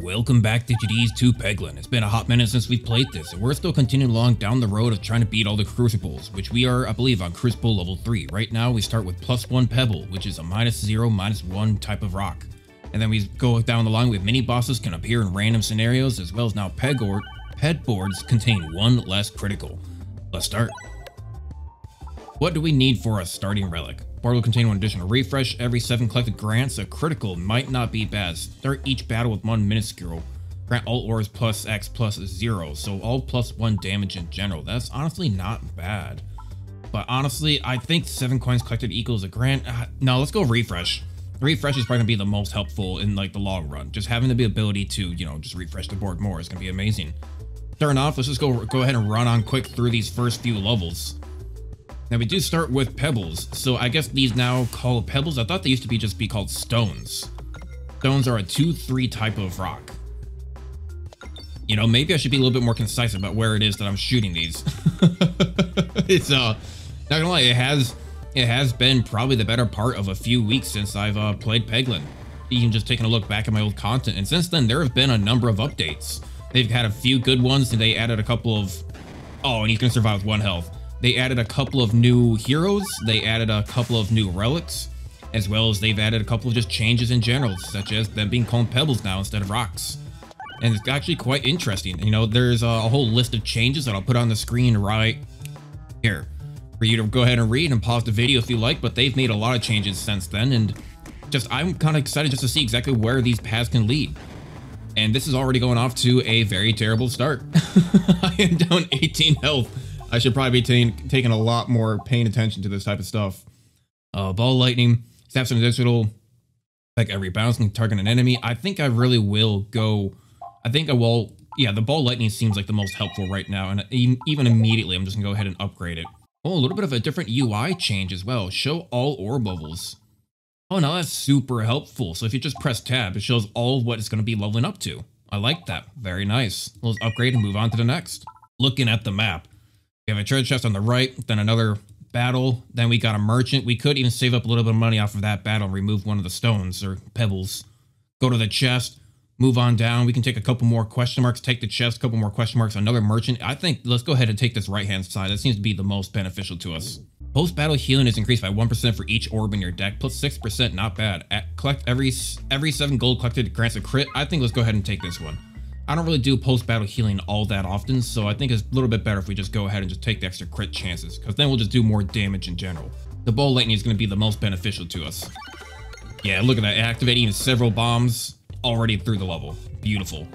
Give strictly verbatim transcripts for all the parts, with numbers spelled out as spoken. Welcome back to G D's two Peglin. It's been a hot minute since we've played this, and we're still continuing along down the road of trying to beat all the Crucibles, which we are, I believe, on Crucible level three. Right now, we start with plus one Pebble, which is a minus zero, minus one type of rock. And then we go down the line with mini bosses can appear in random scenarios, as well as now peg or pet boards contain one less critical. Let's start. What do we need for a starting relic? Board will contain one additional refresh every seven collected grants. A critical might not be bad. Start each battle with one minuscule. Grant all ores plus X plus zero, so all plus one damage in general. That's honestly not bad. But honestly, I think seven coins collected equals a grant. Uh, no, let's go refresh. Refresh is probably gonna be the most helpful in like the long run. Just having the ability to, you know, just refresh the board more is gonna be amazing. Turn off. Let's just go go ahead and run on quick through these first few levels. Now we do start with pebbles, so I guess these now call pebbles. I thought they used to be just be called stones. Stones are a two three type of rock. You know, maybe I should be a little bit more concise about where it is that I'm shooting these. It's uh, not gonna lie, it has it has been probably the better part of a few weeks since I've uh, played Peglin. Even just taking a look back at my old content, and since then there have been a number of updates. They've had a few good ones, and they added a couple of. Oh, and he's gonna survive with one health. They added a couple of new heroes, they added a couple of new relics, as well as they've added a couple of just changes in general, such as them being called pebbles now instead of rocks. And it's actually quite interesting. You know, there's a whole list of changes that I'll put on the screen right here for you to go ahead and read and pause the video if you like, but they've made a lot of changes since then, and just I'm kind of excited just to see exactly where these paths can lead. And this is already going off to a very terrible start. I am down eighteen health. I should probably be taking a lot more paying attention to this type of stuff. Uh, Ball Lightning, snaps an additional, like every bounce can target an enemy. I think I really will go, I think I will, yeah, the Ball Lightning seems like the most helpful right now. And even immediately, I'm just gonna go ahead and upgrade it. Oh, a little bit of a different U I change as well. Show all ore bubbles. Oh, now that's super helpful. So if you just press tab, it shows all what it's gonna be leveling up to. I like that, very nice. Let's upgrade and move on to the next. Looking at the map. We have a treasure chest on the right, then another battle, then we got a merchant. We could even save up a little bit of money off of that battle and remove one of the stones or pebbles. Go to the chest, move on down. We can take a couple more question marks, take the chest, couple more question marks, another merchant. I think let's go ahead and take this right-hand side. That seems to be the most beneficial to us. Post-battle healing is increased by one percent for each orb in your deck, plus six percent, not bad. At, collect every, every seven gold collected grants a crit. I think let's go ahead and take this one. I don't really do post-battle healing all that often, so I think it's a little bit better if we just go ahead and just take the extra crit chances, because then we'll just do more damage in general. The Ball Lightning is going to be the most beneficial to us. Yeah, look at that, activating several bombs already through the level. Beautiful.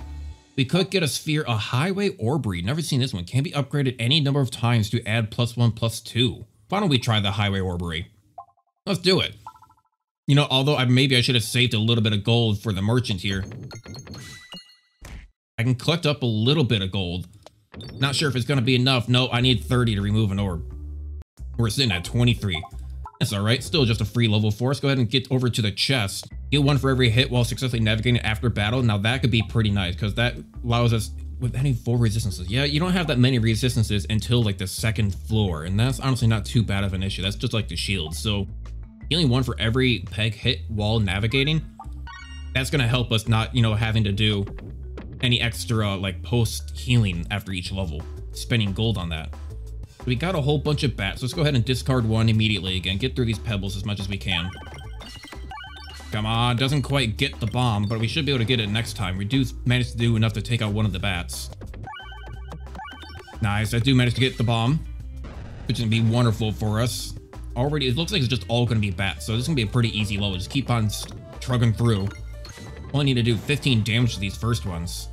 We could get a sphere, a Highway Orbery. Never seen this one. Can be upgraded any number of times to add plus one, plus two. Why don't we try the Highway Orbery? Let's do it. You know, although I, maybe I should have saved a little bit of gold for the merchant here. I can collect up a little bit of gold. Not sure if it's gonna be enough. No, I need thirty to remove an orb. We're sitting at twenty-three. That's all right, still just a free level four. Let's go ahead and get over to the chest. Get one for every hit while successfully navigating after battle. Now that could be pretty nice because that allows us with any full resistances. Yeah, you don't have that many resistances until like the second floor. And that's honestly not too bad of an issue. That's just like the shield. So healing one for every peg hit while navigating. That's gonna help us not, you know, having to do any extra like post healing after each level, spending gold on that. We got a whole bunch of bats. Let's go ahead and discard one immediately again. Get through these pebbles as much as we can. Come on, doesn't quite get the bomb, but we should be able to get it next time. We do manage to do enough to take out one of the bats. Nice, I do manage to get the bomb, which is gonna be wonderful for us. Already, it looks like it's just all gonna be bats, so this is gonna be a pretty easy level. Just keep on trugging through. Only need to do fifteen damage to these first ones.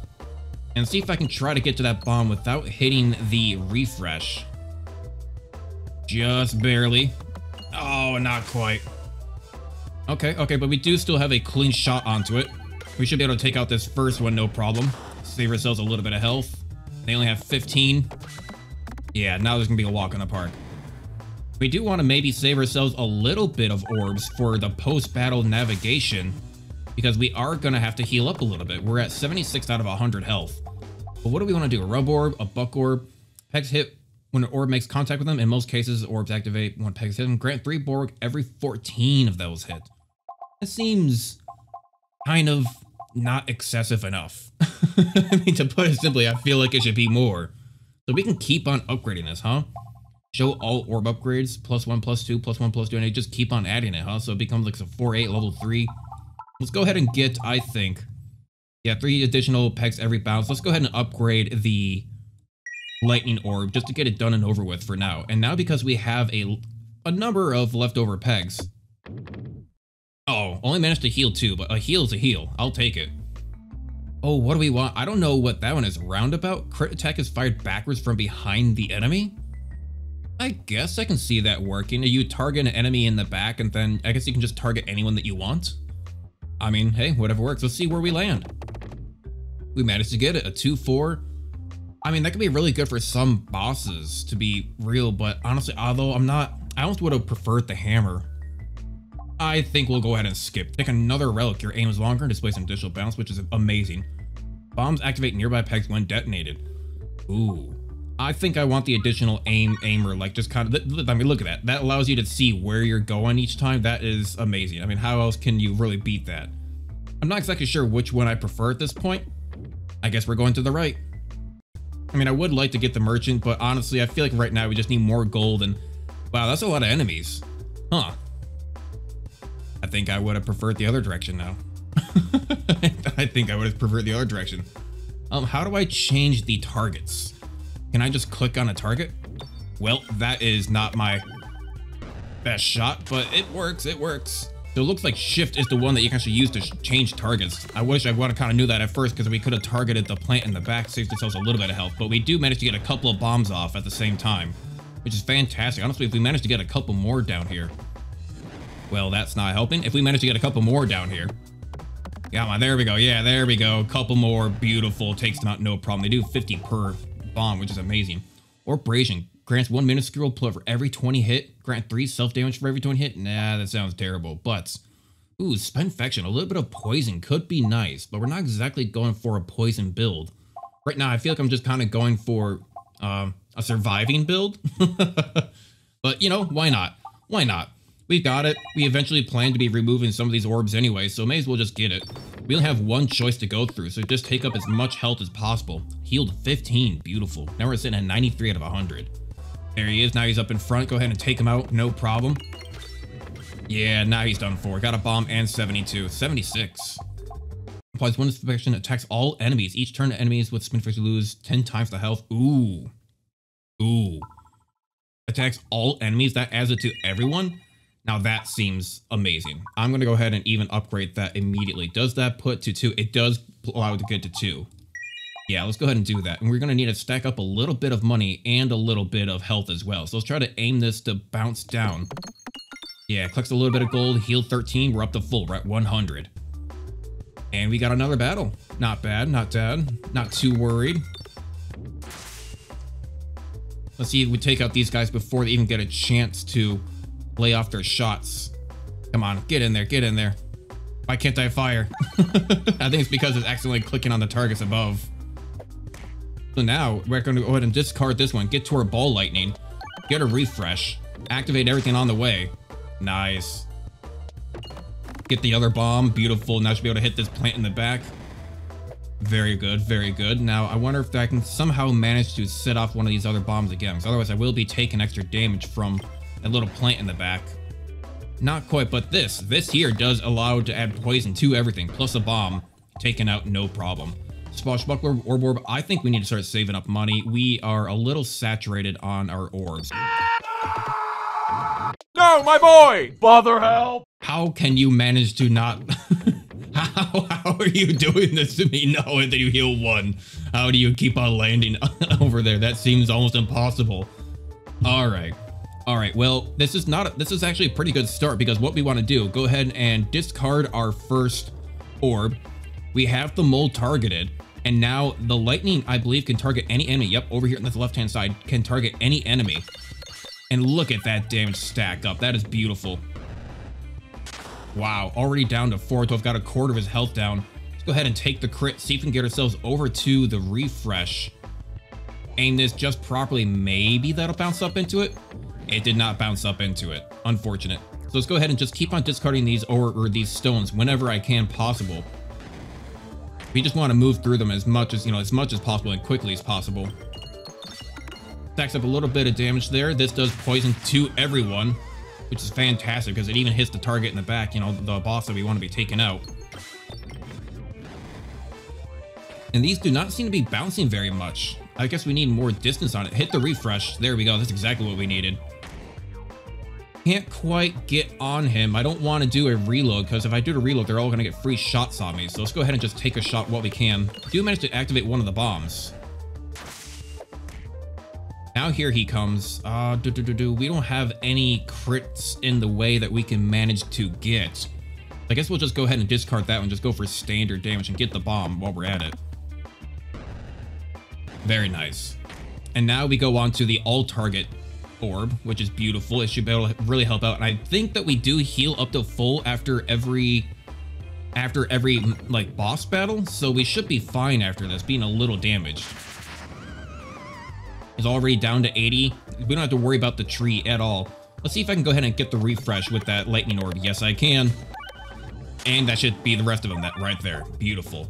And see if I can try to get to that bomb without hitting the refresh. Just barely. Oh, not quite. Okay, okay, but we do still have a clean shot onto it. We should be able to take out this first one, no problem. Save ourselves a little bit of health. They only have fifteen. Yeah, now there's gonna be a walk in the park. We do want to maybe save ourselves a little bit of orbs for the post-battle navigation, because we are gonna have to heal up a little bit. We're at seventy-six out of one hundred health. But what do we wanna do? A rub orb, a buck orb. Pegs hit when an orb makes contact with them. In most cases, orbs activate when pegs hit them. Grant three Borg every fourteen of those hit. That seems kind of not excessive enough. I mean, to put it simply, I feel like it should be more. So we can keep on upgrading this, huh? Show all orb upgrades, plus one, plus two, plus one, plus two, and they just keep on adding it, huh? So it becomes like a four eight level three. Let's go ahead and get, I think, yeah, three additional pegs every bounce. Let's go ahead and upgrade the lightning orb just to get it done and over with for now. And now because we have a, a number of leftover pegs. Oh, only managed to heal two, but a heal is a heal. I'll take it. Oh, what do we want? I don't know what that one is. Roundabout? Crit attack is fired backwards from behind the enemy? I guess I can see that working. You target an enemy in the back, and then I guess you can just target anyone that you want. I mean, hey, whatever works. Let's see where we land. We managed to get it. A two four. I mean, that could be really good for some bosses, to be real, but honestly, although I'm not... I almost would have preferred the hammer. I think we'll go ahead and skip. Take another relic. Your aim is longer and displays an additional bounce, which is amazing. Bombs activate nearby pegs when detonated. Ooh. I think I want the additional aim aimer, like just kind of, I mean, look at that. That allows you to see where you're going each time. That is amazing. I mean, how else can you really beat that? I'm not exactly sure which one I prefer at this point. I guess we're going to the right. I mean, I would like to get the merchant, but honestly, I feel like right now we just need more gold and, wow, that's a lot of enemies. Huh. I think I would have preferred the other direction now. I think I would have preferred the other direction. Um, how do I change the targets? Can I just click on a target? Well, that is not my best shot, but it works, it works. So it looks like shift is the one that you can actually use to change targets. I wish I would have kind of knew that at first because we could have targeted the plant in the back, saved ourselves a little bit of health, but we do manage to get a couple of bombs off at the same time, which is fantastic. Honestly, if we manage to get a couple more down here, well, that's not helping. If we manage to get a couple more down here, yeah, there we go. Yeah, there we go. Couple more, beautiful. Takes them out, no problem. They do fifty per bomb, which is amazing. Orbration grants one minuscule plug for every twenty hit, grant three self damage for every twenty hit. Nah, that sounds terrible. But ooh, Spinfection, a little bit of poison could be nice, but we're not exactly going for a poison build right now. I feel like I'm just kind of going for um a surviving build. But you know, why not? Why not? We've got it. We eventually plan to be removing some of these orbs anyway, so may as well just get it. We only have one choice to go through, so just take up as much health as possible. Healed fifteen, beautiful. Now we're sitting at ninety-three out of one hundred. There he is, now he's up in front. Go ahead and take him out, no problem. Yeah, now he's done for. Got a bomb and seventy-two, seventy-six. Applies one Spinfection, attacks all enemies. Each turn enemies with Spinfection lose ten times the health. Ooh, ooh. Attacks all enemies, that adds it to everyone. Now that seems amazing. I'm going to go ahead and even upgrade that immediately. Does that put to two? It does allow it to get to two. Yeah, let's go ahead and do that. And we're going to need to stack up a little bit of money and a little bit of health as well. So let's try to aim this to bounce down. Yeah, collects a little bit of gold, heal thirteen. We're up to full, we're at one hundred. And we got another battle. Not bad, not bad, not too worried. Let's see if we take out these guys before they even get a chance to lay off their shots. Come on, get in there, get in there. Why can't I fire? I think it's because it's accidentally clicking on the targets above. So now we're going to go ahead and discard this one, get to our ball lightning, get a refresh, activate everything on the way. Nice. Get the other bomb, beautiful. Now I should be able to hit this plant in the back. Very good, very good. Now I wonder if I can somehow manage to set off one of these other bombs again, because otherwise I will be taking extra damage from a little plant in the back. Not quite, but this, this here does allow to add poison to everything, plus a bomb taken out, no problem. Splashbuckler, Orb Orb, I think we need to start saving up money. We are a little saturated on our orbs. No, my boy! Bother help! How can you manage to not... how, how are you doing this to me? No, and then you heal one. How do you keep on landing over there? That seems almost impossible. All right. All right, well, this is not, a, this is actually a pretty good start, because what we want to do, go ahead and discard our first orb. We have the mole targeted, and now the lightning, I believe, can target any enemy. Yep, over here on the left-hand side, can target any enemy. And look at that damage stack up. That is beautiful. Wow, already down to four, so I've got a quarter of his health down. Let's go ahead and take the crit, see if we can get ourselves over to the refresh. Aim this just properly. Maybe that'll bounce up into it. It did not bounce up into it. Unfortunate. So let's go ahead and just keep on discarding these or, or these stones whenever I can possible. We just want to move through them as much as, you know, as much as possible and quickly as possible. Stacks up a little bit of damage there. This does poison to everyone, which is fantastic because it even hits the target in the back, you know, the boss that we want to be taking out. And these do not seem to be bouncing very much. I guess we need more distance on it. Hit the refresh. There we go. That's exactly what we needed. Can't quite get on him. I don't want to do a reload because if I do the reload, they're all going to get free shots on me. So let's go ahead and just take a shot while we can. Do manage to activate one of the bombs. Now here he comes. Uh, do, do, do, do. We don't have any crits in the way that we can manage to get. I guess we'll just go ahead and discard that one. Just go for standard damage and get the bomb while we're at it. Very nice. And now we go on to the all target orb, which is beautiful. It should be able to really help out. And I think that we do heal up to full after every, after every like boss battle. So we should be fine after this, being a little damaged. It's already down to eighty. We don't have to worry about the tree at all. Let's see if I can go ahead and get the refresh with that lightning orb. Yes, I can. And that should be the rest of them, that right there. Beautiful.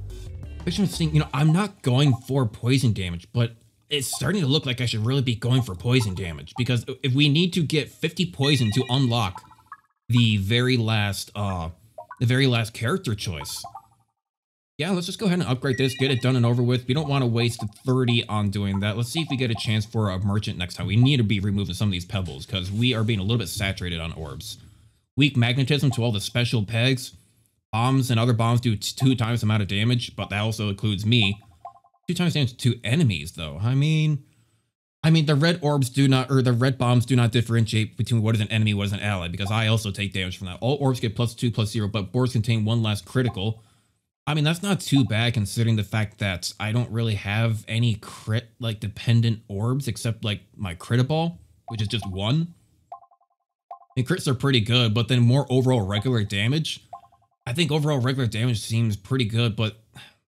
Picture seeing, you know, I'm not going for poison damage, but it's starting to look like I should really be going for poison damage, because if we need to get fifty poison to unlock the very last, uh, the very last character choice. Yeah, let's just go ahead and upgrade this, get it done and over with. We don't want to waste thirty on doing that. Let's see if we get a chance for a merchant next time. We need to be removing some of these pebbles because we are being a little bit saturated on orbs. Weak magnetism to all the special pegs. Bombs and other bombs do two times the amount of damage, but that also includes me. Two times damage to enemies, though. I mean, I mean, the red orbs do not, or the red bombs do not differentiate between what is an enemy, what is an ally, because I also take damage from that. All orbs get plus two, plus zero, but boards contain one less critical. I mean, that's not too bad considering the fact that I don't really have any crit, like, dependent orbs, except, like, my crit ball, which is just one. And crits are pretty good, but then more overall regular damage. I think overall regular damage seems pretty good, but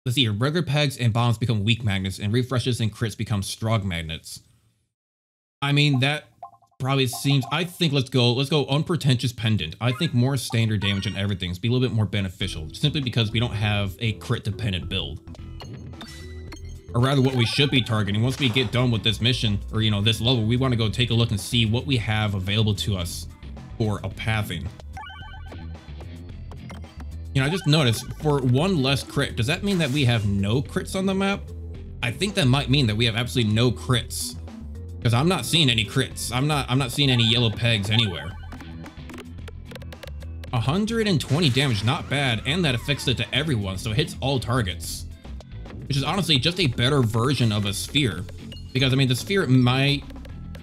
let's see here. Regular pegs and bombs become weak magnets, and refreshes and crits become strong magnets. I mean, that probably seems... I think let's go let's go unpretentious pendant. I think more standard damage and everything is be a little bit more beneficial, simply because we don't have a crit-dependent build. Or rather, what we should be targeting. Once we get done with this mission, or, you know, this level, we want to go take a look and see what we have available to us for a pathing. You know, I just noticed for one less crit, does that mean that we have no crits on the map? I think that might mean that we have absolutely no crits, because I'm not seeing any crits. I'm not, I'm not seeing any yellow pegs anywhere. one hundred twenty damage, not bad. And that affects it to everyone. So it hits all targets, which is honestly just a better version of a sphere, because I mean, the sphere might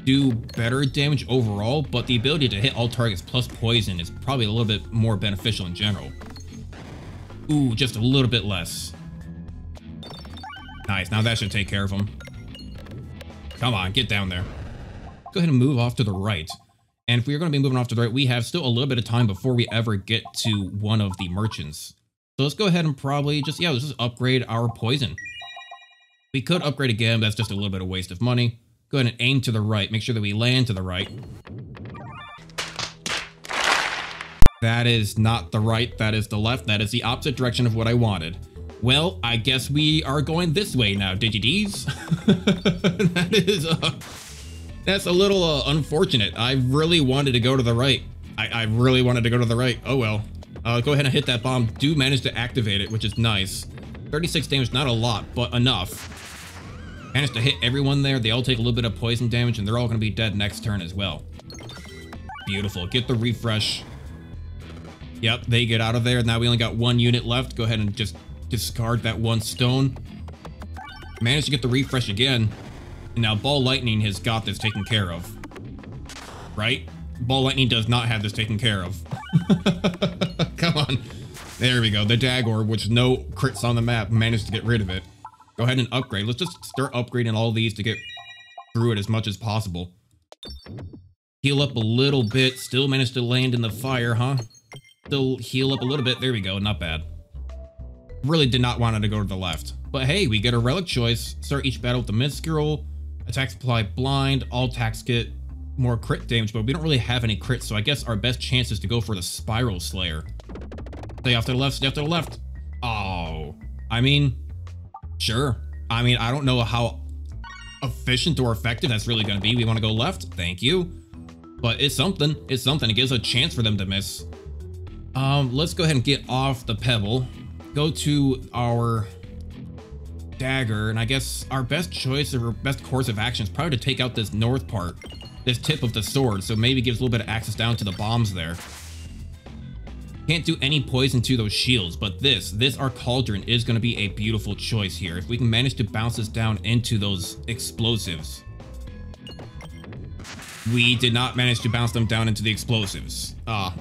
do better damage overall, but the ability to hit all targets plus poison is probably a little bit more beneficial in general. Ooh, just a little bit less. Nice, now that should take care of him. Come on, get down there. Go ahead and move off to the right. And if we're going to be moving off to the right, we have still a little bit of time before we ever get to one of the merchants. So let's go ahead and probably just, yeah, let's just upgrade our poison. We could upgrade again, but that's just a little bit of waste of money. Go ahead and aim to the right. Make sure that we land to the right. That is not the right, that is the left, that is the opposite direction of what I wanted. Well, I guess we are going this way now, Digidees. That is, uh, that's a little uh, unfortunate. I really wanted to go to the right. I, I really wanted to go to the right. Oh well. Uh, go ahead and hit that bomb. Do manage to activate it, which is nice. thirty-six damage, not a lot, but enough. Managed to hit everyone there. They all take a little bit of poison damage, and they're all going to be dead next turn as well. Beautiful. Get the refresh. Yep, they get out of there. Now we only got one unit left. Go ahead and just discard that one stone. Managed to get the refresh again. And now Ball Lightning has got this taken care of. Right? Ball Lightning does not have this taken care of. Come on. There we go. The Dag Orb, which no crits on the map, managed to get rid of it. Go ahead and upgrade. Let's just start upgrading all these to get through it as much as possible. Heal up a little bit. Still managed to land in the fire, huh? Still heal up a little bit. There we go. Not bad. Really did not want it to go to the left. But hey, we get a relic choice. Start each battle with the mid scroll. Attacks apply blind. All attacks get more crit damage, but we don't really have any crits. So I guess our best chance is to go for the Spiral Slayer. Stay off to the left. Stay off to the left. Oh, I mean, sure. I mean, I don't know how efficient or effective that's really going to be. We want to go left. Thank you. But it's something. It's something. It gives a chance for them to miss. Um, let's go ahead and get off the pebble. Go to our dagger. And I guess our best choice or best course of action is probably to take out this north part, this tip of the sword. So maybe gives a little bit of access down to the bombs there. Can't do any poison to those shields, but this, this, our cauldron is going to be a beautiful choice here. If we can manage to bounce this down into those explosives. We did not manage to bounce them down into the explosives. Ah.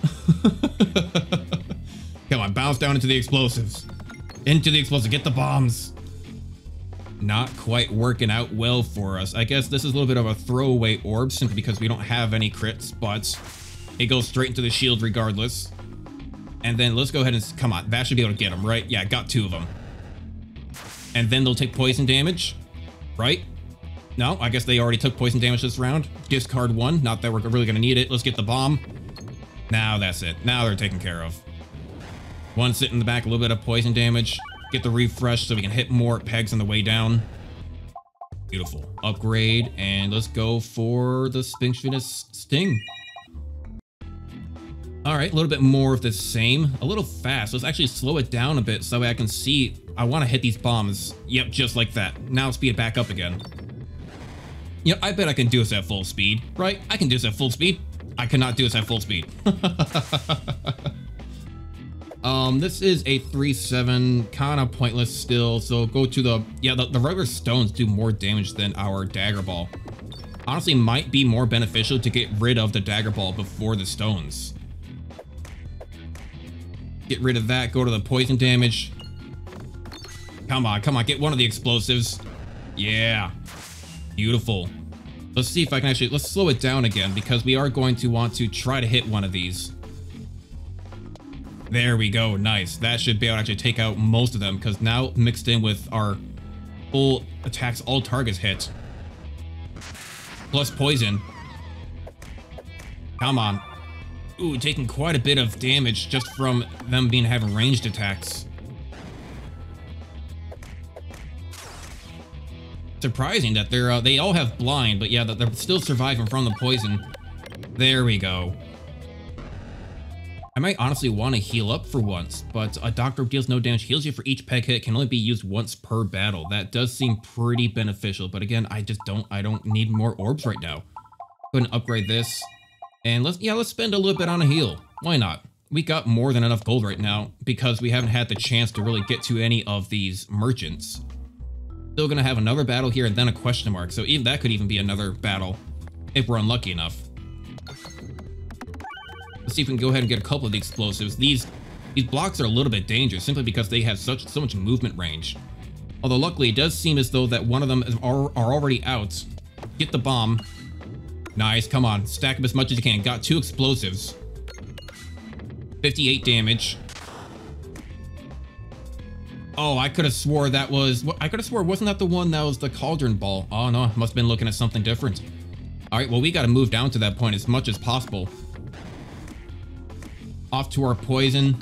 Come on, bounce down into the explosives. Into the explosives, get the bombs. Not quite working out well for us. I guess this is a little bit of a throwaway orb simply because we don't have any crits, but it goes straight into the shield regardless. And then let's go ahead and, come on, that should be able to get them, right? Yeah, got two of them. And then they'll take poison damage, right? No, I guess they already took poison damage this round. Discard one, not that we're really gonna need it. Let's get the bomb. Now that's it, now they're taken care of. One sitting in the back, a little bit of poison damage. Get the refresh so we can hit more pegs on the way down. Beautiful, upgrade, and let's go for the Sphinx Venus Sting. All right, a little bit more of the same. A little fast. Let's actually slow it down a bit so that way I can see. I want to hit these bombs. Yep, just like that. Now speed it back up again. Yep, I bet I can do this at full speed, right? I can do this at full speed. I cannot do this at full speed. um, this is a three seven, kind of pointless still. So go to the, yeah, the, the regular stones do more damage than our dagger ball. Honestly, might be more beneficial to get rid of the dagger ball before the stones. Get rid of that, go to the poison damage. Come on, come on, get one of the explosives. Yeah, beautiful. Let's see if I can actually, let's slow it down again because we are going to want to try to hit one of these. There we go, nice. That should be able to actually take out most of them because now mixed in with our full attacks, all targets hit. Plus poison. Come on. Ooh, taking quite a bit of damage just from them being having ranged attacks. Surprising that they're uh, they all have blind, but yeah, that they're still surviving from the poison. There we go. I might honestly want to heal up for once, but a doctor deals no damage, heals you for each peg hit, can only be used once per battle. That does seem pretty beneficial, but again, I just don't I don't need more orbs right now. Go ahead and upgrade this. And let's, yeah, let's spend a little bit on a heal. Why not? We got more than enough gold right now because we haven't had the chance to really get to any of these merchants. Still gonna have another battle here and then a question mark. So even that could even be another battle if we're unlucky enough. Let's see if we can go ahead and get a couple of the explosives. These, these blocks are a little bit dangerous simply because they have such, so much movement range. Although luckily it does seem as though that one of them is, are, are already out. Get the bomb. Nice, come on, stack up as much as you can. Got two explosives. fifty-eight damage. Oh, I could have swore that was, I could have swore, wasn't that the one that was the cauldron ball? Oh no, I must have been looking at something different. All right, well, we got to move down to that point as much as possible. Off to our poison.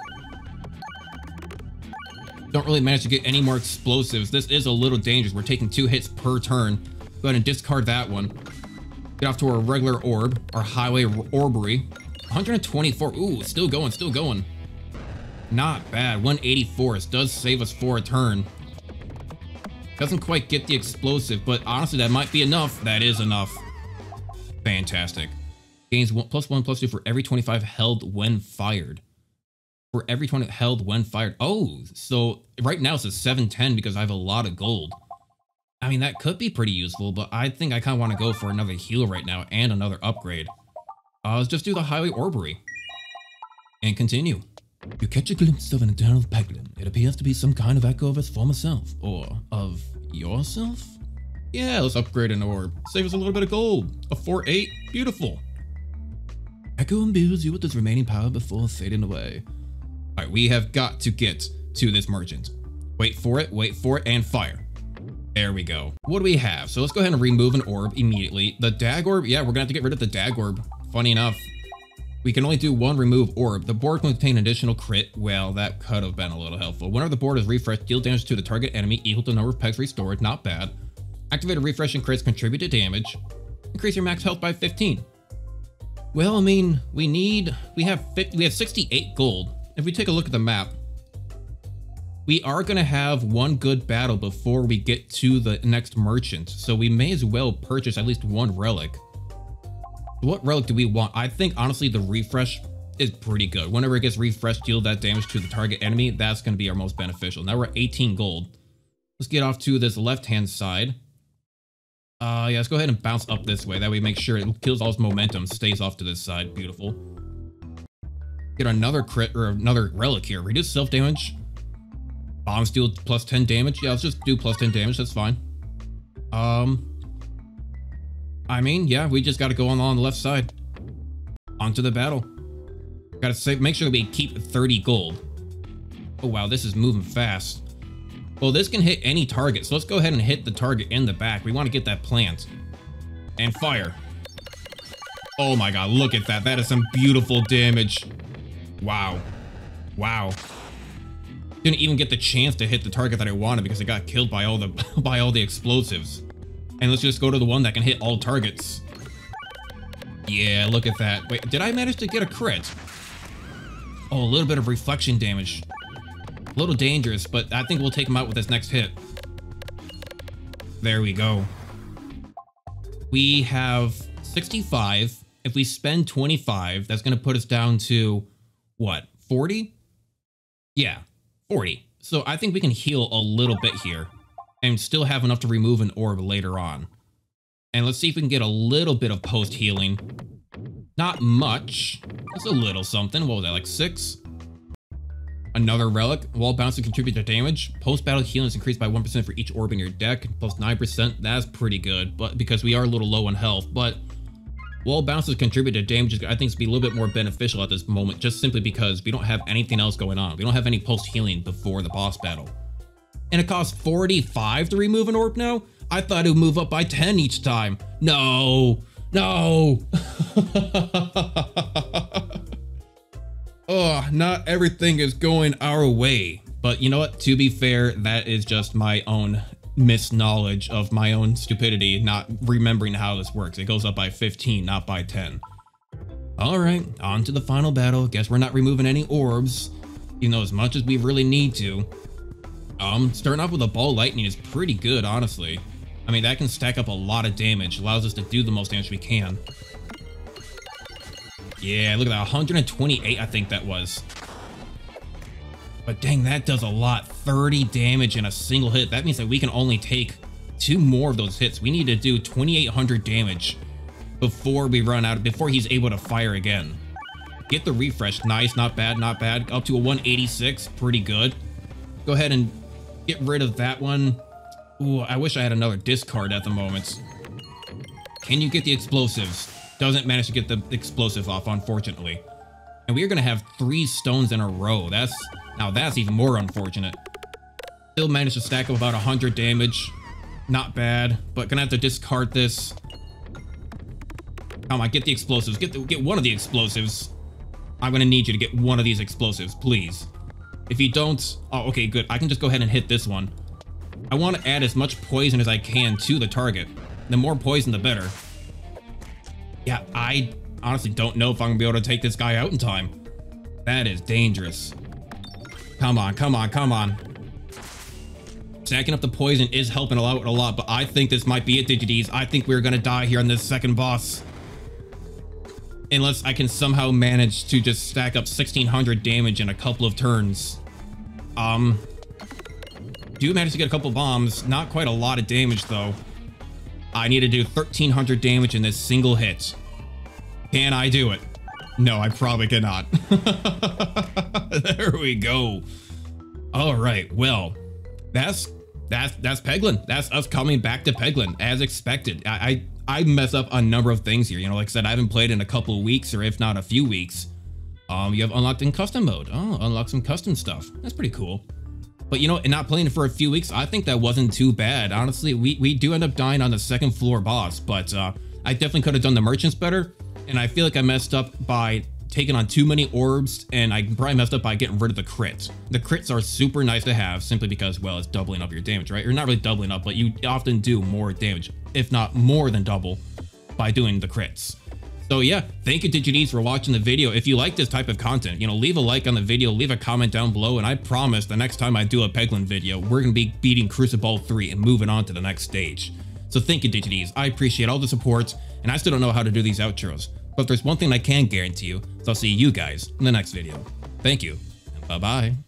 Don't really manage to get any more explosives. This is a little dangerous. We're taking two hits per turn. Go ahead and discard that one. Get off to our regular orb, our Highway Orbery. one hundred twenty-four, ooh, still going, still going. Not bad, one eighty-four, it does save us for a turn. Doesn't quite get the explosive, but honestly, that might be enough. That is enough. Fantastic. Gains one, plus one, plus two for every twenty-five held when fired. For every twenty held when fired. Oh, so right now it's a seven ten because I have a lot of gold. I mean, that could be pretty useful, but I think I kind of want to go for another heal right now and another upgrade. Uh, let's just do the Highway Orbery and continue. You catch a glimpse of an eternal Peglin. It appears to be some kind of echo of its former self, or of yourself? Yeah, let's upgrade an orb. Save us a little bit of gold. A four eight, beautiful. Echo imbues you with its remaining power before fading away. All right, we have got to get to this merchant. Wait for it, wait for it, and fire. There we go. What do we have? So let's go ahead and remove an orb immediately. The dag orb, yeah, we're gonna have to get rid of the dag orb. Funny enough, we can only do one remove orb. The board can obtain additional crit. Well, that could have been a little helpful. Whenever the board is refreshed, deal damage to the target enemy equal to the number of pegs restored. Not bad. Activated refresh and crits contribute to damage. Increase your max health by fifteen. Well, I mean, we need, we have fifty, we have sixty-eight gold. If we take a look at the map, we are going to have one good battle before we get to the next merchant. So we may as well purchase at least one relic. What relic do we want? I think, honestly, the refresh is pretty good. Whenever it gets refreshed, deal that damage to the target enemy. That's going to be our most beneficial. Now we're at eighteen gold. Let's get off to this left-hand side. Uh, yeah, let's go ahead and bounce up this way. That way, make sure it kills all its momentum, stays off to this side. Beautiful. Get another crit or another relic here. Reduce self-damage. Bombs deal plus ten damage. Yeah, let's just do plus ten damage. That's fine. Um... I mean, yeah, we just got to go on, on the left side. Onto the battle. Got to save, make sure we keep thirty gold. Oh, wow, this is moving fast. Well, this can hit any target, so let's go ahead and hit the target in the back. We want to get that plant. And fire. Oh my god, look at that. That is some beautiful damage. Wow. Wow. Didn't even get the chance to hit the target that I wanted because it got killed by all the, by all the explosives. And let's just go to the one that can hit all targets. Yeah, look at that. Wait, did I manage to get a crit? Oh, a little bit of reflection damage. A little dangerous, but I think we'll take him out with this next hit. There we go. We have sixty-five. If we spend twenty-five, that's going to put us down to, what, forty? Yeah, forty. So I think we can heal a little bit here and still have enough to remove an orb later on. And let's see if we can get a little bit of post-healing. Not much. That's a little something. What was that, like six? Another relic. Wall bounce to contribute to damage. Post-battle healing is increased by one percent for each orb in your deck. Plus nine percent. That's pretty good, but because we are a little low on health. But wall bounces contribute to damage. I think it's be a little bit more beneficial at this moment, just simply because we don't have anything else going on. We don't have any post-healing before the boss battle. And it costs forty-five to remove an orb now? I thought it would move up by ten each time. No, no. Oh, not everything is going our way. But you know what? To be fair, that is just my own misknowledge of my own stupidity, not remembering how this works. It goes up by fifteen, not by ten. All right, on to the final battle. Guess we're not removing any orbs, you know, as much as we really need to. Um, starting off with a Ball Lightning is pretty good, honestly. I mean, that can stack up a lot of damage. Allows us to do the most damage we can. Yeah, look at that. one hundred twenty-eight, I think that was. But dang, that does a lot. thirty damage in a single hit. That means that we can only take two more of those hits. We need to do twenty-eight hundred damage before we run out, before he's able to fire again. Get the refresh. Nice, not bad, not bad. Up to a one eighty-six, pretty good. Go ahead and get rid of that one. Ooh, I wish I had another discard at the moment. Can you get the explosives? Doesn't manage to get the explosive off, unfortunately. And we are going to have three stones in a row. That's, now that's even more unfortunate. Still managed to stack up about one hundred damage. Not bad, but gonna have to discard this. Come on, get the explosives. Get the, get one of the explosives. I'm going to need you to get one of these explosives, please. If you don't, oh, okay, good. I can just go ahead and hit this one. I want to add as much poison as I can to the target. The more poison, the better. Yeah, I honestly don't know if I'm going to be able to take this guy out in time. That is dangerous. Come on, come on, come on. Stacking up the poison is helping a lot, a lot, but I think this might be it, Digideez. I think we're going to die here on this second boss. Unless I can somehow manage to just stack up sixteen hundred damage in a couple of turns. Um, do manage to get a couple bombs. Not quite a lot of damage, though. I need to do thirteen hundred damage in this single hit. Can I do it? No, I probably cannot. There we go. All right, well, that's that's that's Peglin. That's us coming back to Peglin, as expected. I... I I mess up a number of things here. You know, like I said, I haven't played in a couple of weeks, or if not a few weeks. Um, you have unlocked in custom mode. Oh, unlock some custom stuff. That's pretty cool. But you know, and not playing it for a few weeks, I think that wasn't too bad. Honestly, we, we do end up dying on the second floor boss, but uh, I definitely could have done the merchants better. And I feel like I messed up by taken on too many orbs, and I probably messed up by getting rid of the crit. The crits are super nice to have simply because, well, it's doubling up your damage, right? You're not really doubling up, but you often do more damage, if not more than double, by doing the crits. So yeah, thank you to Janice for watching the video. If you like this type of content, you know, leave a like on the video, leave a comment down below, and I promise the next time I do a Peglin video, we're gonna be beating Crucible three and moving on to the next stage. So thank you, D T Ds. I appreciate all the support, and I still don't know how to do these outros, but there's one thing I can guarantee you, so I'll see you guys in the next video. Thank you, and bye-bye.